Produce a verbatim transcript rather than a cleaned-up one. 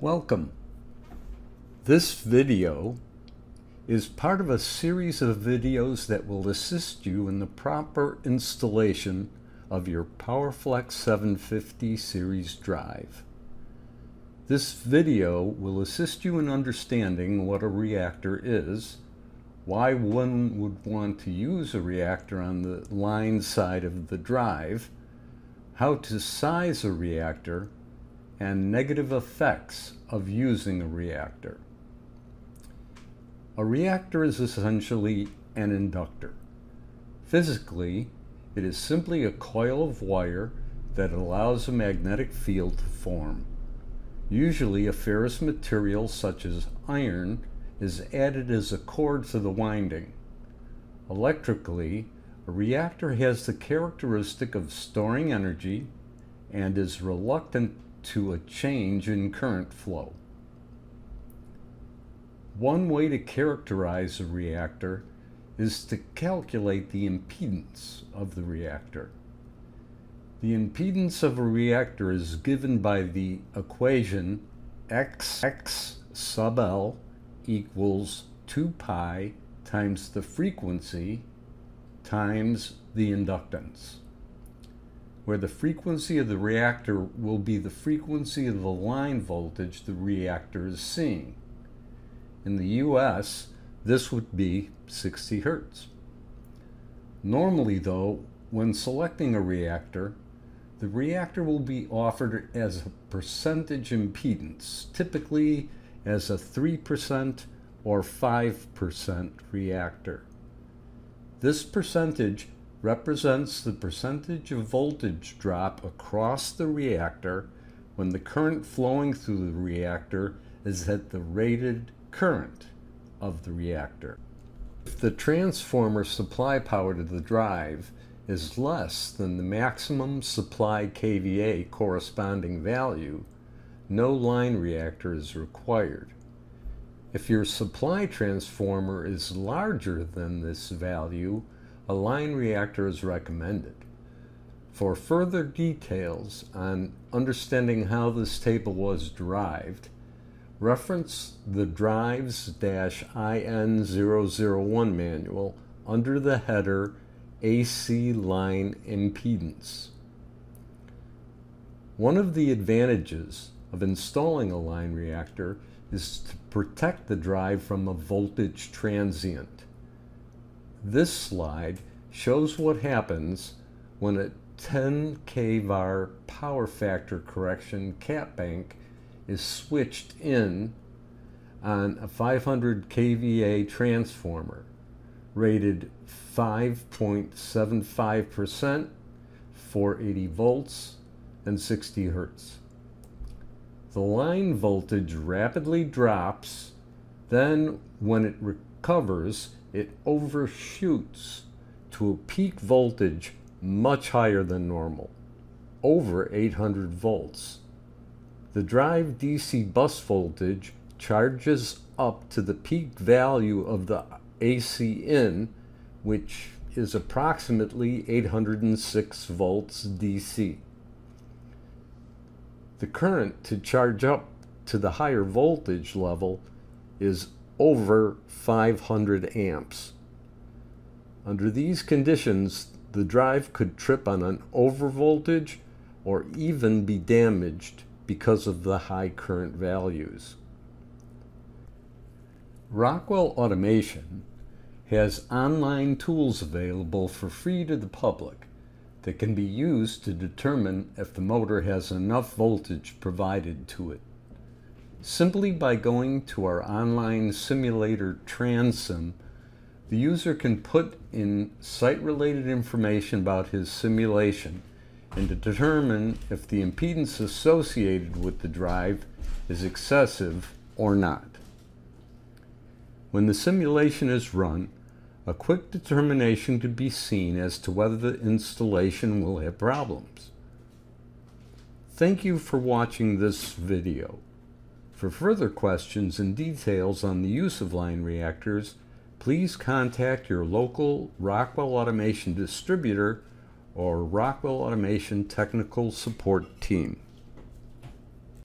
Welcome. This video is part of a series of videos that will assist you in the proper installation of your PowerFlex seven fifty series drive. This video will assist you in understanding what a reactor is, why one would want to use a reactor on the line side of the drive, how to size a reactor, and negative effects of using a reactor. A reactor is essentially an inductor. Physically, it is simply a coil of wire that allows a magnetic field to form. Usually, a ferrous material such as iron is added as a core to the winding. Electrically, a reactor has the characteristic of storing energy and is reluctant to a change in current flow. One way to characterize a reactor is to calculate the impedance of the reactor. The impedance of a reactor is given by the equation X, X sub L equals two pi times the frequency times the inductance, where the frequency of the reactor will be the frequency of the line voltage the reactor is seeing. In the U S, this would be sixty hertz. Normally, though, when selecting a reactor, the reactor will be offered as a percentage impedance, typically as a three percent or five percent reactor. This percentage represents the percentage of voltage drop across the reactor when the current flowing through the reactor is at the rated current of the reactor. If the transformer supply power to the drive is less than the maximum supply K V A corresponding value, no line reactor is required. If your supply transformer is larger than this value, a line reactor is recommended. For further details on understanding how this table was derived, reference the Drives I N zero zero one manual under the header A C Line Impedance. One of the advantages of installing a line reactor is to protect the drive from a voltage transient. This slide shows what happens when a ten k var power factor correction cap bank is switched in on a five hundred k V A transformer rated five point seven five percent, four hundred eighty volts, and sixty hertz. The line voltage rapidly drops, then when it recovers, it overshoots to a peak voltage much higher than normal, over eight hundred volts. The drive D C bus voltage charges up to the peak value of the A C in, which is approximately eight hundred six volts D C. The current to charge up to the higher voltage level is over five hundred amps. Under these conditions, the drive could trip on an overvoltage or even be damaged because of the high current values. Rockwell Automation has online tools available for free to the public that can be used to determine if the motor has enough voltage provided to it. Simply by going to our online simulator Transim, the user can put in site-related information about his simulation and to determine if the impedance associated with the drive is excessive or not. When the simulation is run, a quick determination can be seen as to whether the installation will have problems. Thank you for watching this video. For further questions and details on the use of line reactors, please contact your local Rockwell Automation distributor or Rockwell Automation technical support team.